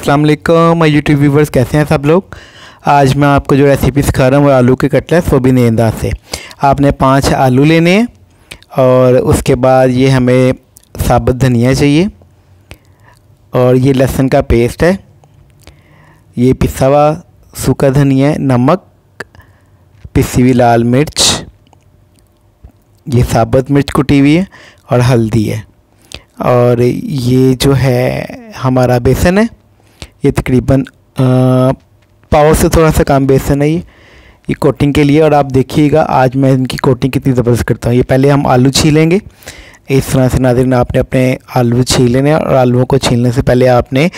अस्सलाम वालेकुम my YouTube viewers, कैसे हैं सब लोग। आज मैं आपको जो रेसिपी सिखा रहा हूँ वो आलू के कटलेस, वो भी नए अंदाज से। आपने 5 आलू लेने हैं और उसके बाद ये हमें साबुत धनिया चाहिए और ये लहसुन का पेस्ट है, ये पिसा हुआ सूखा धनिया है, नमक, पिसी हुई लाल मिर्च, ये साबुत मिर्च कुटी हुई है और हल्दी है। और ये जो है हमारा बेसन है, ये तकरीबन पाव से थोड़ा सा कम बेसन है ये कोटिंग के लिए। और आप देखिएगा आज मैं इनकी कोटिंग कितनी ज़बरदस्त करता हूँ। ये पहले हम आलू छीलेंगे इस तरह से। नाज़रीन, आपने अपने आलू छीलने और आलूओं को छीलने से पहले आपने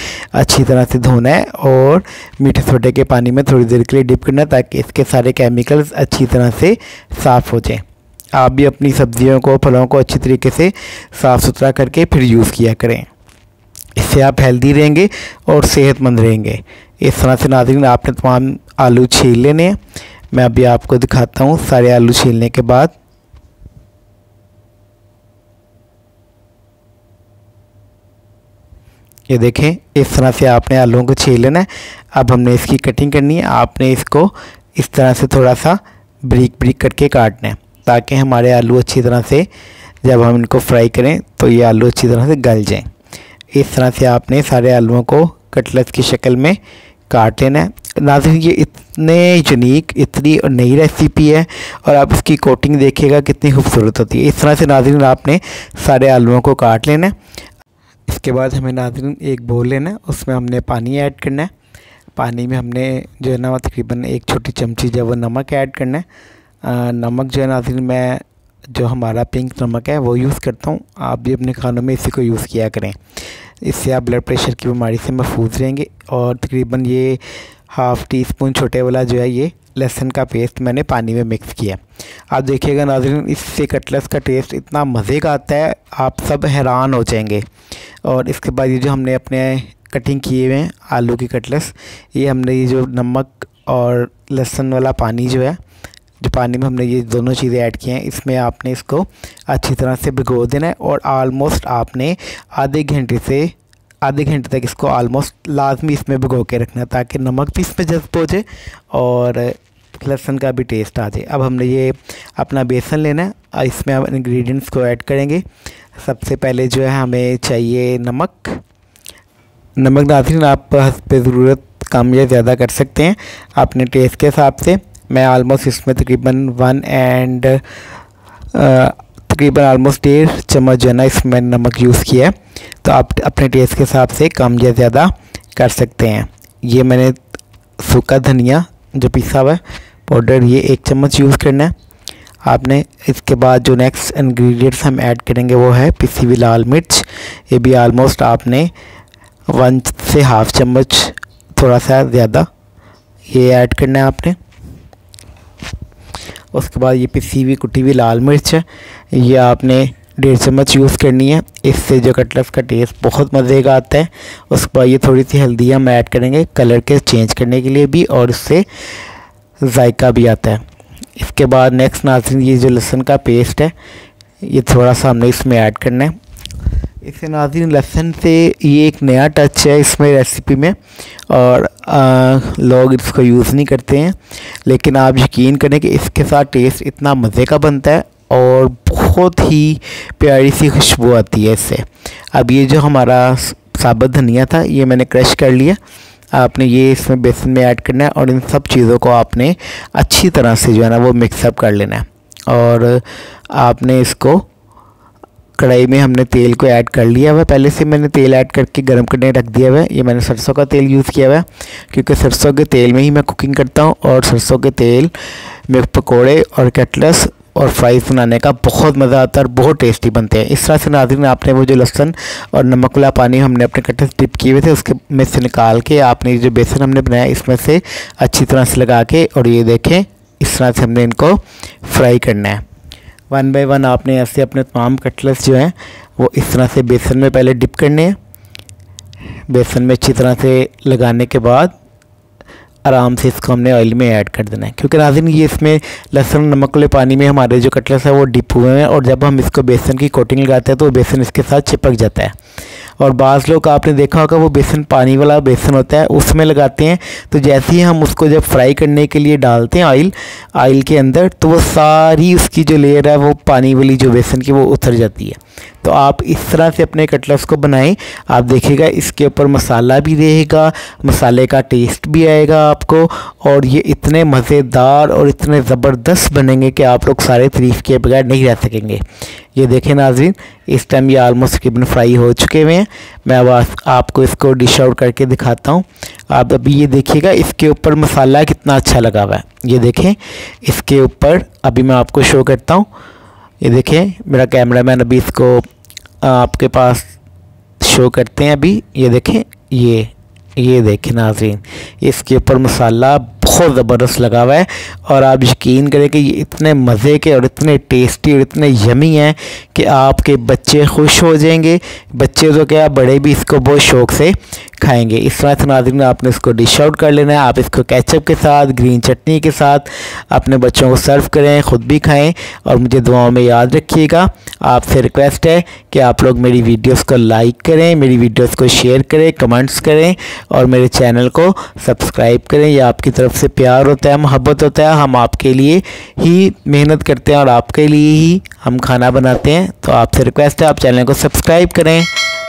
अच्छी तरह से धोना है और मीठे सोडे के पानी में थोड़ी देर के लिए डिप करना है ताकि इसके सारे केमिकल्स अच्छी तरह से साफ़ हो जाएँ। आप भी अपनी सब्जियों को, फलों को अच्छी तरीके से साफ़ सुथरा करके फिर यूज़ किया करें, इससे आप हेल्दी रहेंगे और सेहतमंद रहेंगे। इस तरह से नाज़रीन आपने तमाम आलू छील लेने हैं। मैं अभी आपको दिखाता हूँ। सारे आलू छीलने के बाद ये देखें इस तरह से आपने आलूओं को छील लेना है। अब हमने इसकी कटिंग करनी है। आपने इसको इस तरह से थोड़ा सा ब्रीक ब्रीक करके काटना है ताकि हमारे आलू अच्छी तरह से जब हम इनको फ्राई करें तो ये आलू अच्छी तरह से गल जाएं। इस तरह से आपने सारे आलूओं को कटलेस की शक्ल में काट लेना है। नाज़रीन, ये इतने यूनिक, इतनी और नई रेसिपी है और आप इसकी कोटिंग देखिएगा कितनी खूबसूरत होती है। इस तरह से नाज़रीन आपने सारे आलूओं को काट लेना है। इसके बाद हमें नाज़रीन एक बोल लेना है, उसमें हमने पानी ऐड करना है। पानी में हमने जो है ना तकरीबन 1 छोटी चमची जो है वो नमक ऐड करना है। नमक जो है नाज़रीन, मैं जो हमारा पिंक नमक है वो यूज़ करता हूँ। आप भी अपने खानों में इसी को यूज़ किया करें, इससे आप ब्लड प्रेशर की बीमारी से महफूज रहेंगे। और तकरीबन ये हाफ़ टीस्पून छोटे वाला जो है ये लहसुन का पेस्ट मैंने पानी में मिक्स किया। आप देखिएगा नाज़रीन, इससे कटलेस का टेस्ट इतना मज़े का आता है, आप सब हैरान हो जाएंगे। और इसके बाद ये जो हमने अपने कटिंग किए हुए हैं आलू की कटलेस, ये हमने ये जो नमक और लहसुन वाला पानी जो है, जो पानी में हमने ये दोनों चीज़ें ऐड की हैं, इसमें आपने इसको अच्छी तरह से भिगो देना है। और आलमोस्ट आपने आधे घंटे तक इसको आलमोस्ट लाजमी इसमें भिगो के रखना है ताकि नमक भी इसमें जज्ब हो जाए और लहसुन का भी टेस्ट आ जाए। अब हमने ये अपना बेसन लेना है, इसमें हम इंग्रेडिएंट्स को ऐड करेंगे। सबसे पहले जो है हमें चाहिए नमक। नमक नाज़रीन आप हस्ब ज़रूरत कम या ज़्यादा कर सकते हैं अपने टेस्ट के हिसाब से। मैं आलमोस्ट इसमें तकरीबन आलमोस्ट 1.5 चम्मच जो है ना इसमें नमक यूज़ किया है, तो आप अपने टेस्ट के हिसाब से कम या ज़्यादा कर सकते हैं। ये मैंने सूखा धनिया जो पिसा हुआ है पाउडर, ये 1 चम्मच यूज़ करना है आपने। इसके बाद जो नेक्स्ट इंग्रेडिएंट्स हम ऐड करेंगे वो है पिसी हुई लाल मिर्च। ये भी आलमोस्ट आपने 1 से ½ चम्मच, थोड़ा सा ज़्यादा, ये ऐड करना है आपने। उसके बाद ये पिसी हुई कुटी हुई लाल मिर्च है, ये आपने 1.5 चम्मच यूज़ करनी है। इससे जो कटलेस का टेस्ट बहुत मज़े का आता है। उसके बाद ये थोड़ी सी हल्दी हम ऐड करेंगे कलर के चेंज करने के लिए भी और इससे जायका भी आता है। इसके बाद नेक्स्ट नाज़रीन ये जो लहसुन का पेस्ट है, ये थोड़ा सा हमने इसमें ऐड करना है। इससे नाज़रीन लहसुन से ये एक नया टच है इसमें रेसिपी में और लोग इसको यूज़ नहीं करते हैं, लेकिन आप यकीन करें कि इसके साथ टेस्ट इतना मज़े का बनता है और बहुत ही प्यारी सी खुशबू आती है इससे। अब ये जो हमारा साबुत धनिया था ये मैंने क्रश कर लिया, आपने ये इसमें बेसन में ऐड करना है और इन सब चीज़ों को आपने अच्छी तरह से जो है ना वो मिक्सअप कर लेना है। और आपने इसको कढ़ाई में हमने तेल को ऐड कर लिया हुआ है, पहले से मैंने तेल ऐड करके गर्म करने रख दिया हुआ है। ये मैंने सरसों का तेल यूज़ किया हुआ है क्योंकि सरसों के तेल में ही मैं कुकिंग करता हूँ और सरसों के तेल में पकोड़े और कटलेस और फ्राइज़ बनाने का बहुत मज़ा आता है और बहुत टेस्टी बनते हैं। इस तरह से नाज़रीन आपने वो जो लहसुन और नमक वाला पानी हमने अपने कटलेस डिप किए हुए थे उसके में से निकाल के आपने जो बेसन हमने बनाया इसमें से अच्छी तरह से लगा के, और ये देखें इस तरह से हमने इनको फ्राई करना है। 1 बाय 1 आपने ऐसे अपने तमाम कटलेस जो हैं वो इस तरह से बेसन में पहले डिप करने हैं। बेसन में अच्छी तरह से लगाने के बाद आराम से इसको हमने ऑयल में ऐड कर देना है क्योंकि नाज़रीन ये इसमें लहसुन नमक वाले पानी में हमारे जो कटलेस है वो डिप हुए हैं और जब हम इसको बेसन की कोटिंग लगाते हैं तो बेसन इसके साथ चिपक जाता है। और बाज़ लोग आपने देखा होगा वो बेसन पानी वाला बेसन होता है उसमें लगाते हैं। तो जैसे ही हम उसको जब फ्राई करने के लिए डालते हैं ऑयल के अंदर तो वो सारी उसकी जो लेयर है वो पानी वाली जो बेसन की वो उतर जाती है। तो आप इस तरह से अपने कटलस को बनाएं, आप देखिएगा इसके ऊपर मसाला भी रहेगा, मसाले का टेस्ट भी आएगा आपको और ये इतने मज़ेदार और इतने ज़बरदस्त बनेंगे कि आप लोग सारे तारीफ़ के बगैर नहीं रह सकेंगे। ये देखें नाज़रीन, इस टाइम ये आलमोस्ट तकरीबन फ्राई हो चुके हुए हैं। मैं अब आपको इसको डिश आउट करके दिखाता हूँ। आप अभी ये देखिएगा इसके ऊपर मसाला कितना अच्छा लगा हुआ है, ये देखें इसके ऊपर। अभी मैं आपको शो करता हूँ, ये देखें मेरा कैमरा मैन अभी इसको आपके पास शो करते हैं। अभी ये देखें, ये देखें नाज़रीन, इसके ऊपर मसाला बहुत ज़बरदस्त लगा हुआ है और आप यकीन करें कि ये इतने मज़े के और इतने टेस्टी और इतने यमी हैं कि आपके बच्चे खुश हो जाएंगे। बच्चे तो क्या बड़े भी इसको बहुत शौक से खाएंगे। इस तरह से नाज़रीन आपने इसको डिश आउट कर लेना है। आप इसको केचप के साथ, ग्रीन चटनी के साथ अपने बच्चों को सर्व करें, ख़ुद भी खाएँ और मुझे दुआओं में याद रखिएगा। आपसे रिक्वेस्ट है कि आप लोग मेरी वीडियोज़ को लाइक करें, मेरी वीडियोज़ को शेयर करें, कमेंट्स करें और मेरे चैनल को सब्सक्राइब करें। यह आपकी तरफ से प्यार होता है, मोहब्बत होता है। हम आपके लिए ही मेहनत करते हैं और आपके लिए ही हम खाना बनाते हैं। तो आपसे रिक्वेस्ट है आप चैनल को सब्सक्राइब करें।